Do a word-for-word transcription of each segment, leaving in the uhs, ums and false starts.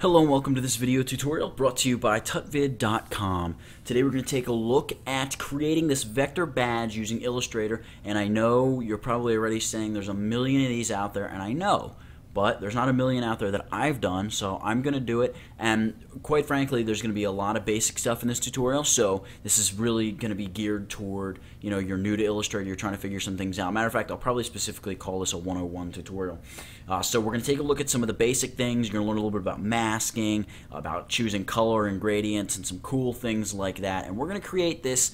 Hello and welcome to this video tutorial brought to you by tutvid dot com. Today we're going to take a look at creating this vector badge using Illustrator, and I know you're probably already saying there's a million of these out there, and I know, but there's not a million out there that I've done, so I'm going to do it, and quite frankly there's going to be a lot of basic stuff in this tutorial, so this is really going to be geared toward, you know, you're new to Illustrator, you're trying to figure some things out. Matter of fact, I'll probably specifically call this a one oh one tutorial. Uh, so we're going to take a look at some of the basic things. You're going to learn a little bit about masking, about choosing color and gradients, and some cool things like that, and we're going to create this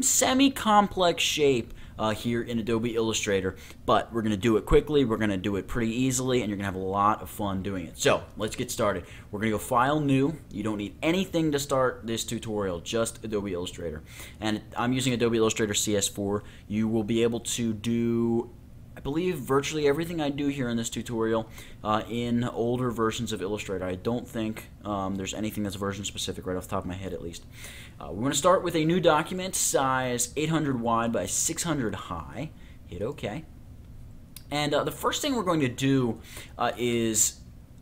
semi-complex shape uh, here in Adobe Illustrator, but we're going to do it quickly, we're going to do it pretty easily, and you're going to have a lot of fun doing it. So let's get started. We're going to go File, New. You don't need anything to start this tutorial, just Adobe Illustrator. And I'm using Adobe Illustrator C S four. You will be able to do, I believe, virtually everything I do here in this tutorial uh, in older versions of Illustrator. I don't think um, there's anything that's version specific right off the top of my head, at least. Uh, we're going to start with a new document, size eight hundred wide by six hundred high. Hit OK. And uh, the first thing we're going to do uh, is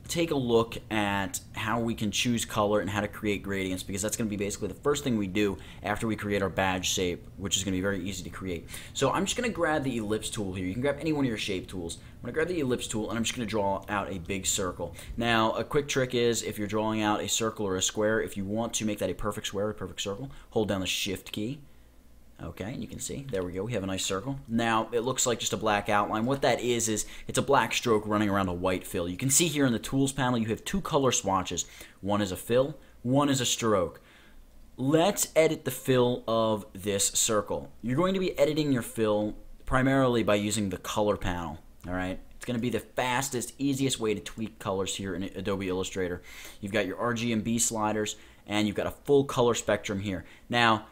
take a look at how we can choose color and how to create gradients, because that's going to be basically the first thing we do after we create our badge shape, which is going to be very easy to create. So I'm just going to grab the ellipse tool here. You can grab any one of your shape tools. I'm going to grab the ellipse tool and I'm just going to draw out a big circle. Now, a quick trick is if you're drawing out a circle or a square, if you want to make that a perfect square or a perfect circle, hold down the Shift key. Okay, and you can see, there we go, we have a nice circle. Now, it looks like just a black outline. What that is is it's a black stroke running around a white fill. You can see here in the Tools panel you have two color swatches. One is a fill, one is a stroke. Let's edit the fill of this circle. You're going to be editing your fill primarily by using the color panel, all right? It's going to be the fastest, easiest way to tweak colors here in Adobe Illustrator. You've got your R G B sliders, and you've got a full color spectrum here. Now,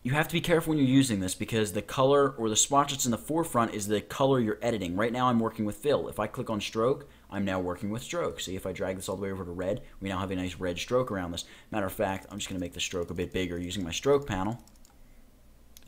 you have to be careful when you're using this, because the color or the swatch that's in the forefront is the color you're editing. Right now I'm working with fill. If I click on stroke, I'm now working with stroke. See, if I drag this all the way over to red, we now have a nice red stroke around this. Matter of fact, I'm just going to make the stroke a bit bigger using my stroke panel.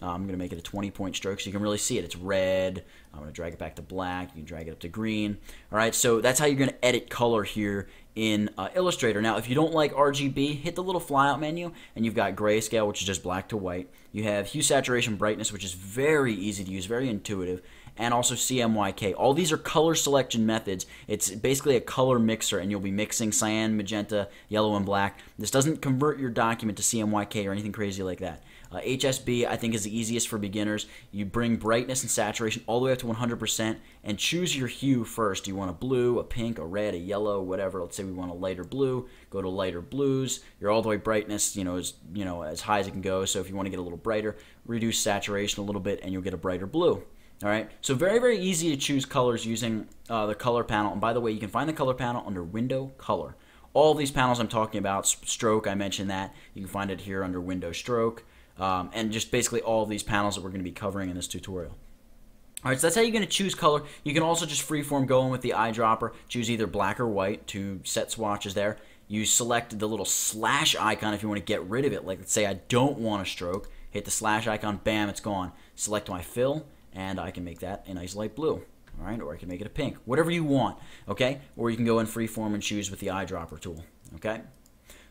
Uh, I'm going to make it a twenty point stroke so you can really see it. It's red. I'm going to drag it back to black. You can drag it up to green. All right, so that's how you're going to edit color here in uh, Illustrator. Now, if you don't like R G B, hit the little flyout menu, and you've got grayscale, which is just black to white. You have hue, saturation, brightness, which is very easy to use, very intuitive, and also C M Y K. All these are color selection methods. It's basically a color mixer, and you'll be mixing cyan, magenta, yellow, and black. This doesn't convert your document to C M Y K or anything crazy like that. Uh, H S B, I think, is the easiest for beginners. You bring brightness and saturation all the way up to one hundred percent, and choose your hue first. Do you want a blue, a pink, a red, a yellow, whatever? Let's say we want a lighter blue. Go to lighter blues. Your all the way brightness, you know, is you know as high as it can go. So if you want to get a little brighter, reduce saturation a little bit, and you'll get a brighter blue. All right. So very, very easy to choose colors using uh, the color panel. And by the way, you can find the color panel under Window Color. All these panels I'm talking about, stroke, I mentioned that. You can find it here under Window Stroke, um, and just basically all of these panels that we're going to be covering in this tutorial. All right, so that's how you're going to choose color. You can also just freeform go in with the eyedropper, choose either black or white to set swatches there. You select the little slash icon if you want to get rid of it. Like, let's say I don't want a stroke. Hit the slash icon, bam, it's gone. Select my fill, and I can make that a nice light blue. All right, or I can make it a pink. Whatever you want, okay? Or you can go in freeform and choose with the eyedropper tool, okay?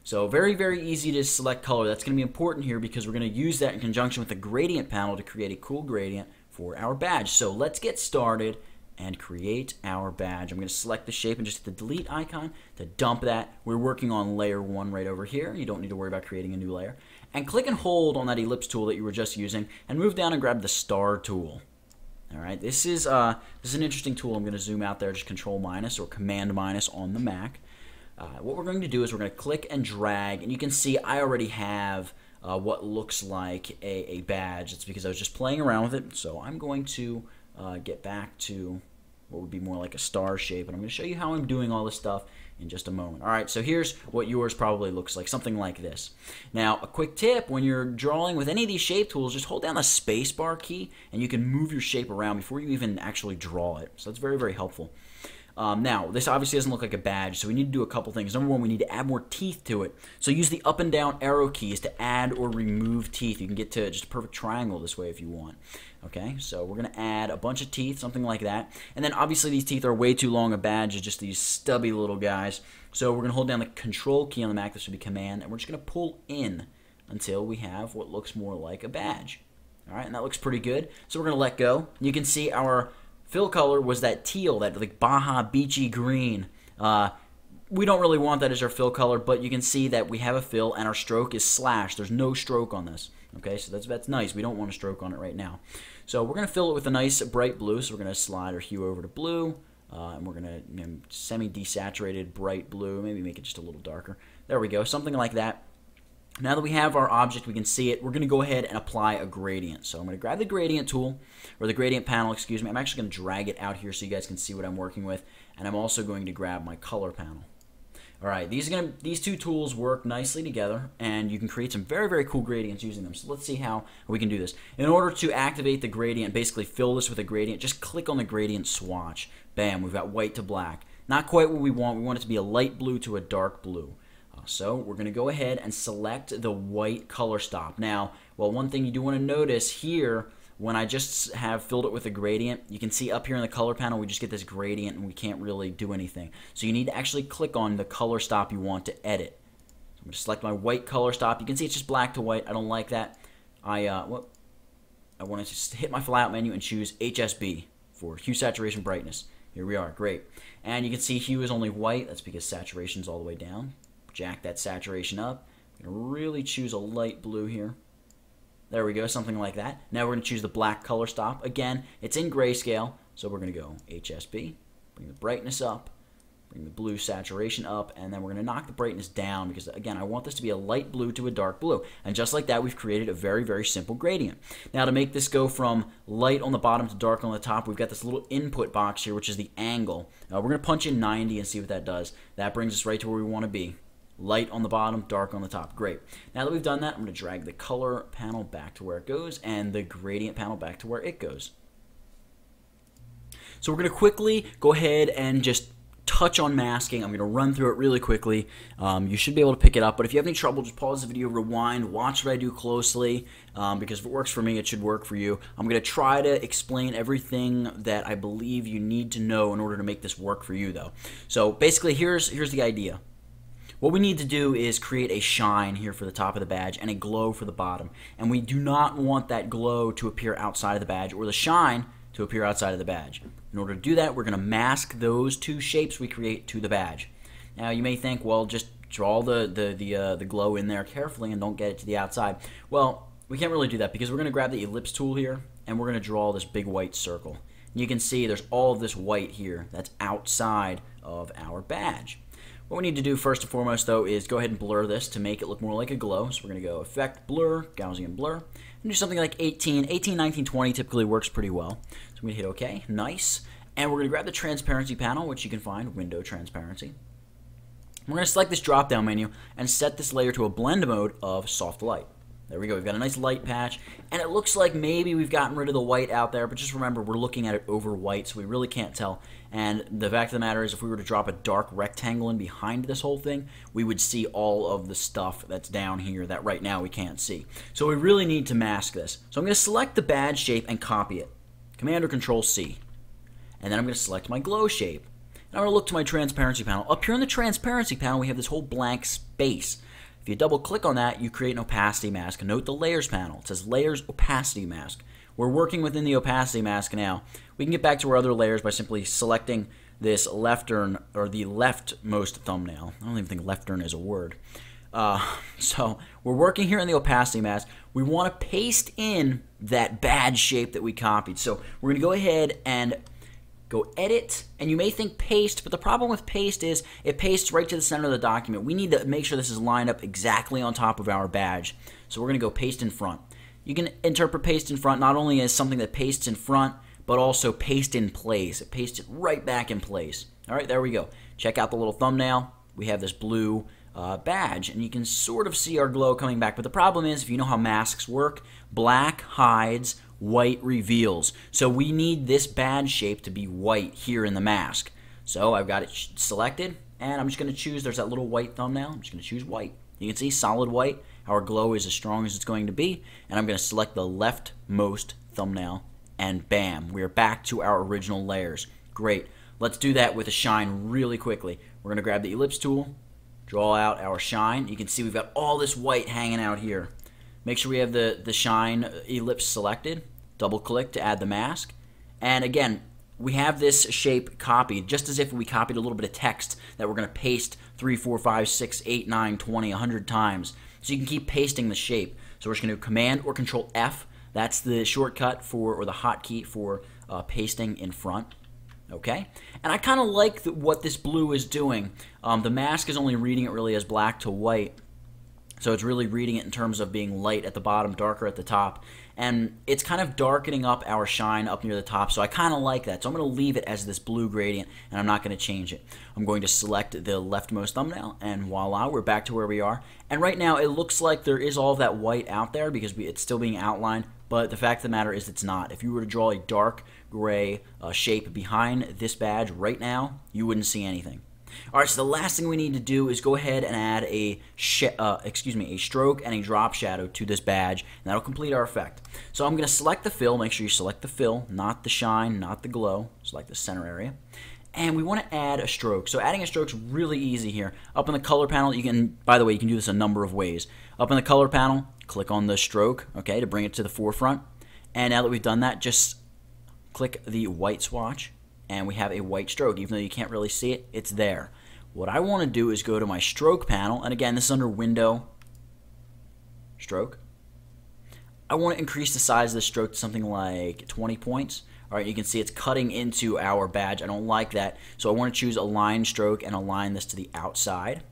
So very, very easy to select color. That's going to be important here because we're going to use that in conjunction with the gradient panel to create a cool gradient for our badge. So let's get started and create our badge. I'm going to select the shape and just hit the delete icon to dump that. We're working on layer one right over here. You don't need to worry about creating a new layer. And click and hold on that ellipse tool that you were just using and move down and grab the star tool. All right, this is uh, this is an interesting tool. I'm going to zoom out there, just Control minus or Command minus on the Mac. Uh, what we're going to do is we're going to click and drag, and you can see I already have Uh, what looks like a, a badge. It's because I was just playing around with it. So I'm going to uh, get back to what would be more like a star shape, and I'm going to show you how I'm doing all this stuff in just a moment. All right, so here's what yours probably looks like, something like this. Now, a quick tip, when you're drawing with any of these shape tools, just hold down the spacebar key, and you can move your shape around before you even actually draw it. So that's very, very helpful. Um, now, this obviously doesn't look like a badge, so we need to do a couple things. Number one, we need to add more teeth to it. So use the up and down arrow keys to add or remove teeth. You can get to just a perfect triangle this way if you want. Okay, so we're going to add a bunch of teeth, something like that. And then obviously these teeth are way too long. A badge is just these stubby little guys. So we're going to hold down the control key on the Mac, this would be command, and we're just going to pull in until we have what looks more like a badge. All right, and that looks pretty good. So we're going to let go. You can see our fill color was that teal, that like Baja Beachy green. Uh, we don't really want that as our fill color, but you can see that we have a fill and our stroke is slashed. There's no stroke on this. Okay, so that's, that's nice. We don't want a stroke on it right now. So we're going to fill it with a nice bright blue. So we're going to slide our hue over to blue. Uh, and we're going to you know, semi-desaturated bright blue. Maybe make it just a little darker. There we go. Something like that. Now that we have our object, we can see it, we're going to go ahead and apply a gradient. So I'm going to grab the gradient tool, or the gradient panel, excuse me. I'm actually going to drag it out here so you guys can see what I'm working with. And I'm also going to grab my color panel. All right, these, are gonna, these two tools work nicely together, and you can create some very, very cool gradients using them. So let's see how we can do this. In order to activate the gradient, basically fill this with a gradient, just click on the gradient swatch. Bam, we've got white to black. Not quite what we want. We want it to be a light blue to a dark blue. So we're going to go ahead and select the white color stop. Now, well, one thing you do want to notice here, when I just have filled it with a gradient, you can see up here in the color panel, we just get this gradient and we can't really do anything. So you need to actually click on the color stop you want to edit. I'm going to select my white color stop. You can see it's just black to white. I don't like that. I, uh, well, I want to just hit my flyout menu and choose H S B for hue, saturation, brightness. Here we are. Great. And you can see hue is only white. That's because saturation's all the way down. Jack that saturation up. I'm going to really choose a light blue here. There we go, something like that. Now we're going to choose the black color stop. Again, it's in grayscale, so we're going to go H S B, bring the brightness up, bring the blue saturation up, and then we're going to knock the brightness down because, again, I want this to be a light blue to a dark blue. And just like that, we've created a very, very simple gradient. Now to make this go from light on the bottom to dark on the top, we've got this little input box here, which is the angle. Now we're going to punch in ninety and see what that does. That brings us right to where we want to be. Light on the bottom, dark on the top. Great. Now that we've done that, I'm going to drag the color panel back to where it goes and the gradient panel back to where it goes. So we're going to quickly go ahead and just touch on masking. I'm going to run through it really quickly. Um, you should be able to pick it up, but if you have any trouble, just pause the video, rewind, watch what I do closely, um, because if it works for me, it should work for you. I'm going to try to explain everything that I believe you need to know in order to make this work for you, though. So basically, here's, here's the idea. What we need to do is create a shine here for the top of the badge and a glow for the bottom. And we do not want that glow to appear outside of the badge or the shine to appear outside of the badge. In order to do that, we're going to mask those two shapes we create to the badge. Now, you may think, well, just draw the, the, the, uh, the glow in there carefully and don't get it to the outside. Well, we can't really do that because we're going to grab the ellipse tool here and we're going to draw this big white circle. And you can see there's all of this white here that's outside of our badge. What we need to do first and foremost, though, is go ahead and blur this to make it look more like a glow. So we're going to go Effect, Blur, Gaussian Blur, and do something like eighteen, nineteen, twenty typically works pretty well. So I'm going to hit OK. Nice. And we're going to grab the Transparency panel, which you can find, Window Transparency. We're going to select this drop-down menu and set this layer to a blend mode of soft light. There we go. We've got a nice light patch, and it looks like maybe we've gotten rid of the white out there, but just remember we're looking at it over white, so we really can't tell. And the fact of the matter is if we were to drop a dark rectangle in behind this whole thing, we would see all of the stuff that's down here that right now we can't see. So we really need to mask this. So I'm going to select the badge shape and copy it. Command or Control C. And then I'm going to select my glow shape. And I'm going to look to my transparency panel. Up here in the transparency panel, we have this whole blank space. If you double click on that, you create an opacity mask. Note the layers panel. It says layers opacity mask. We're working within the opacity mask now. We can get back to our other layers by simply selecting this leftern or the leftmost thumbnail. I don't even think leftern is a word. Uh, so we're working here in the opacity mask. We want to paste in that badge shape that we copied. So we're going to go ahead and go edit, and you may think paste, but the problem with paste is it pastes right to the center of the document. We need to make sure this is lined up exactly on top of our badge. So we're going to go paste in front. You can interpret paste in front not only as something that pastes in front, but also paste in place. It pastes it right back in place. All right, there we go. Check out the little thumbnail. We have this blue uh, badge, and you can sort of see our glow coming back. But the problem is, if you know how masks work, black hides, white reveals. So we need this badge shape to be white here in the mask. So I've got it selected, and I'm just going to choose, there's that little white thumbnail, I'm just going to choose white. You can see solid white, our glow is as strong as it's going to be, and I'm going to select the leftmost thumbnail, and bam, we're back to our original layers. Great. Let's do that with a shine really quickly. We're going to grab the ellipse tool, draw out our shine. You can see we've got all this white hanging out here. Make sure we have the, the shine ellipse selected. Double click to add the mask. And again, we have this shape copied, just as if we copied a little bit of text that we're going to paste three, four, five, six, eight, nine, twenty, one hundred times. So you can keep pasting the shape. So we're just going to do Command or Control F. That's the shortcut for, or the hotkey for uh, pasting in front. Okay? And I kind of like the, what this blue is doing. Um, the mask is only reading it really as black to white. So it's really reading it in terms of being light at the bottom, darker at the top. And it's kind of darkening up our shine up near the top, so I kind of like that. So I'm going to leave it as this blue gradient, and I'm not going to change it. I'm going to select the leftmost thumbnail, and voila, we're back to where we are. And right now, it looks like there is all of that white out there because we, it's still being outlined, but the fact of the matter is it's not. If you were to draw a dark gray uh, shape behind this badge right now, you wouldn't see anything. All right, so the last thing we need to do is go ahead and add a sh uh, excuse me, a stroke and a drop shadow to this badge, and that'll complete our effect. So I'm going to select the fill. Make sure you select the fill, not the shine, not the glow. Select the center area. And we want to add a stroke. So adding a stroke is really easy here. Up in the color panel, you can, by the way, you can do this a number of ways. Up in the color panel, click on the stroke, okay, to bring it to the forefront. And now that we've done that, just click the white swatch. And we have a white stroke. Even though you can't really see it, it's there. What I want to do is go to my stroke panel, and again, this is under Window, Stroke. I want to increase the size of the stroke to something like twenty points. All right, you can see it's cutting into our badge. I don't like that, so I want to choose Align Stroke and align this to the outside.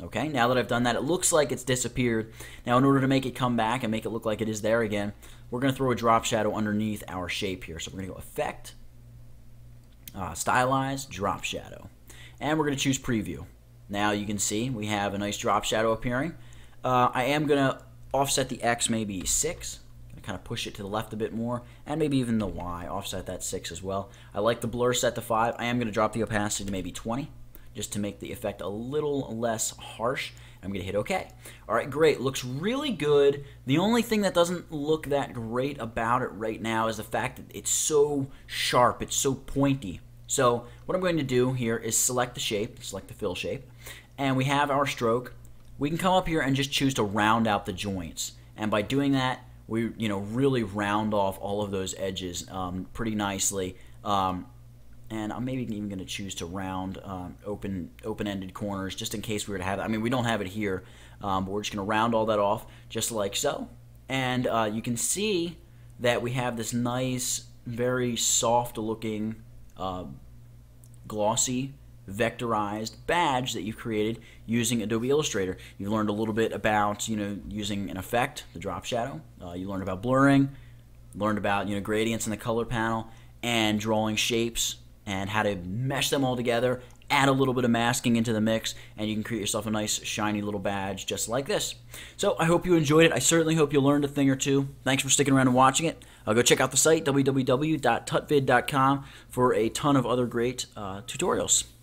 Okay, now that I've done that, it looks like it's disappeared. Now, in order to make it come back and make it look like it is there again, we're going to throw a drop shadow underneath our shape here. So we're going to go Effect, Uh, stylize, drop shadow, and we're going to choose preview. Now you can see we have a nice drop shadow appearing. Uh, I am going to offset the X maybe six, going to kind of push it to the left a bit more, and maybe even the Y, offset that six as well. I like the blur set to five. I am going to drop the opacity to maybe twenty, just to make the effect a little less harsh. I'm going to hit OK. All right, great. Looks really good. The only thing that doesn't look that great about it right now is the fact that it's so sharp, it's so pointy. So what I'm going to do here is select the shape, select the fill shape, and we have our stroke. We can come up here and just choose to round out the joints, and by doing that, we you know really round off all of those edges um, pretty nicely. Um, And I'm maybe even going to choose to round um, open, open-ended corners just in case we were to have it. I mean, we don't have it here, um, but we're just going to round all that off just like so. And uh, you can see that we have this nice, very soft-looking, uh, glossy, vectorized badge that you've created using Adobe Illustrator. You've learned a little bit about, you know, using an effect, the drop shadow. Uh, you learned about blurring, learned about, you know, gradients in the color panel, and drawing shapes, and how to mesh them all together, add a little bit of masking into the mix, and you can create yourself a nice shiny little badge just like this. So I hope you enjoyed it. I certainly hope you learned a thing or two. Thanks for sticking around and watching it. Uh, go check out the site, w w w dot tutvid dot com, for a ton of other great uh, tutorials.